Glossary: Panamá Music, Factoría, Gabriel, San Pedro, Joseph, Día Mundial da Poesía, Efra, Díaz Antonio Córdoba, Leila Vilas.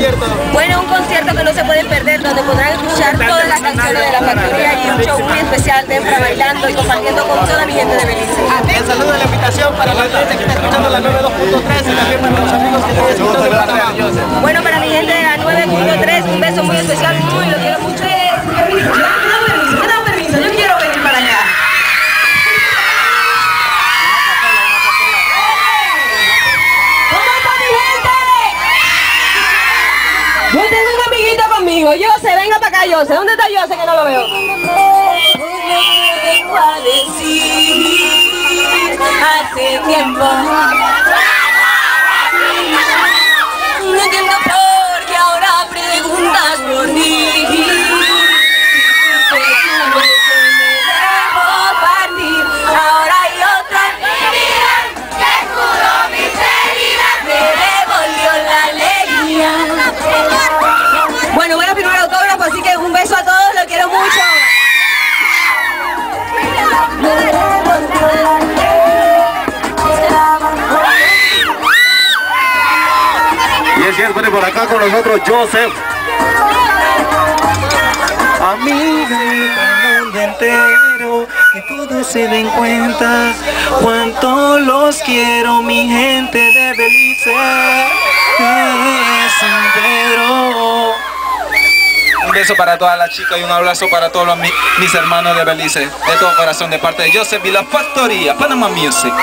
concierto? Bueno, un concierto que no se pueden perder, donde podrán escuchar todas las canciones de la Factoría y un show muy especial de Efra bailando y compartiendo con toda mi gente de Belice. Les saludo la invitación para la gente que está escuchando la 92.3 y también para los amigos que están escuchando de Panamá. Bueno, para mi gente de la 9.3, un beso muy especial, muy lo quiero mucho. Joseph, venga para acá, Joseph. ¿Dónde está Joseph que no lo veo? Vengo a decir hace tiempo. No entiendo por qué ahora preguntas por mí. Viene por acá con nosotros Joseph. Amiga del mundo entero, que todos se den cuenta cuánto los quiero, mi gente de Belice, de San Pedro. Un beso para todas las chicas y un abrazo para todos mis hermanos de Belice, de todo corazón, de parte de Joseph y la Factoría, Panamá Music.